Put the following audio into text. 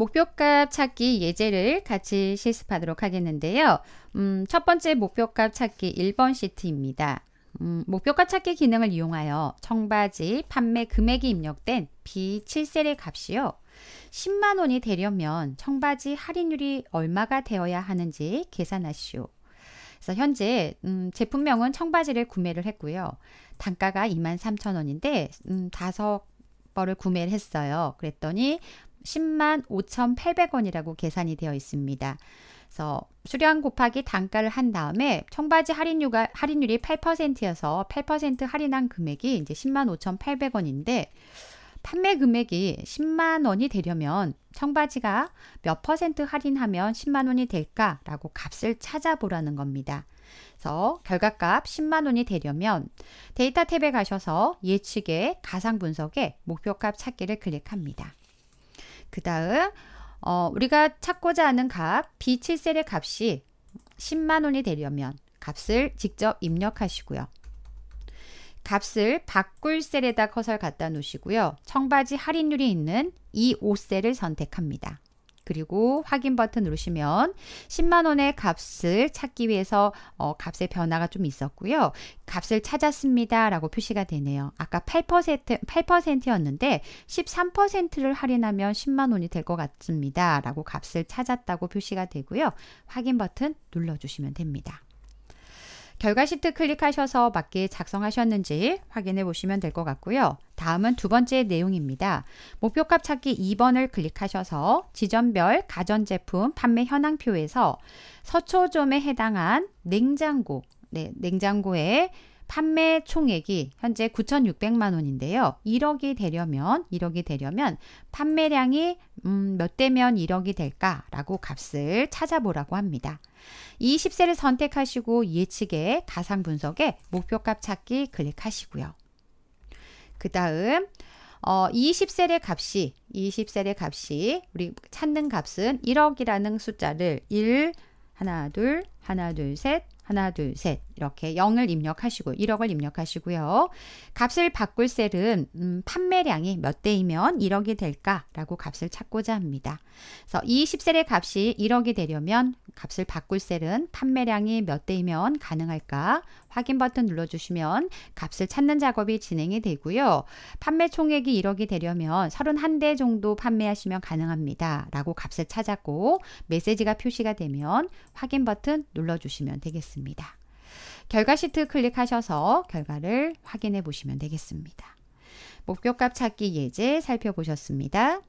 목표값 찾기 예제를 같이 실습하도록 하겠는데요. 첫 번째 목표값 찾기 1번 시트입니다. 목표값 찾기 기능을 이용하여 청바지 판매 금액이 입력된 B7셀의 값이요 10만원이 되려면 청바지 할인율이 얼마가 되어야 하는지 계산하시오. 그래서 현재 제품명은 청바지를 구매를 했고요. 단가가 23,000원인데 5벌을 구매를 했어요. 그랬더니 105,800원이라고 계산이 되어 있습니다. 그래서 수량 곱하기 단가를 한 다음에 청바지 할인율이 8%여서 8% 할인한 금액이 이제 105,800원인데 판매 금액이 10만원이 되려면 청바지가 몇 퍼센트 할인하면 10만원이 될까 라고 값을 찾아보라는 겁니다. 그래서 결과값 10만원이 되려면 데이터 탭에 가셔서 예측의 가상 분석에 목표값 찾기를 클릭합니다. 그 다음 우리가 찾고자 하는 값 B7셀의 값이 10만원이 되려면 값을 직접 입력하시고요. 값을 바꿀 셀에다 커서를 갖다 놓으시고요. 청바지 할인율이 있는 25셀을 선택합니다. 그리고 확인 버튼 누르시면 10만원의 값을 찾기 위해서 값의 변화가 좀 있었고요. 값을 찾았습니다 라고 표시가 되네요. 아까 8%였는데 13%를 할인하면 10만원이 될 것 같습니다 라고 값을 찾았다고 표시가 되고요. 확인 버튼 눌러주시면 됩니다. 결과 시트 클릭하셔서 맞게 작성하셨는지 확인해 보시면 될 것 같고요. 다음은 두 번째 내용입니다. 목표값 찾기 2번을 클릭하셔서 지점별 가전제품 판매 현황표에서 서초점에 해당한 냉장고, 냉장고의 판매 총액이 현재 9,600만원인데요. 1억이 되려면 판매량이 몇 되면 1억이 될까 라고 값을 찾아보라고 합니다. 이 10셀을 선택하시고 예측의 가상 분석에 목표값 찾기 클릭하시고요. 그 다음 20셀의 값이 우리 찾는 값은 1억이라는 숫자를 1, 하나, 둘, 셋 이렇게 0을 입력하시고 1억을 입력하시고요. 값을 바꿀 셀은 판매량이 몇 대이면 1억이 될까 라고 값을 찾고자 합니다. 그래서 이 10셀의 값이 1억이 되려면 값을 바꿀 셀은 판매량이 몇 대이면 가능할까 확인 버튼 눌러주시면 값을 찾는 작업이 진행이 되고요. 판매 총액이 1억이 되려면 31대 정도 판매하시면 가능합니다 라고 값을 찾았고 메시지가 표시가 되면 확인 버튼 눌러주시면 되겠습니다. 결과 시트 클릭하셔서 결과를 확인해 보시면 되겠습니다. 목표값 찾기 예제 살펴보셨습니다.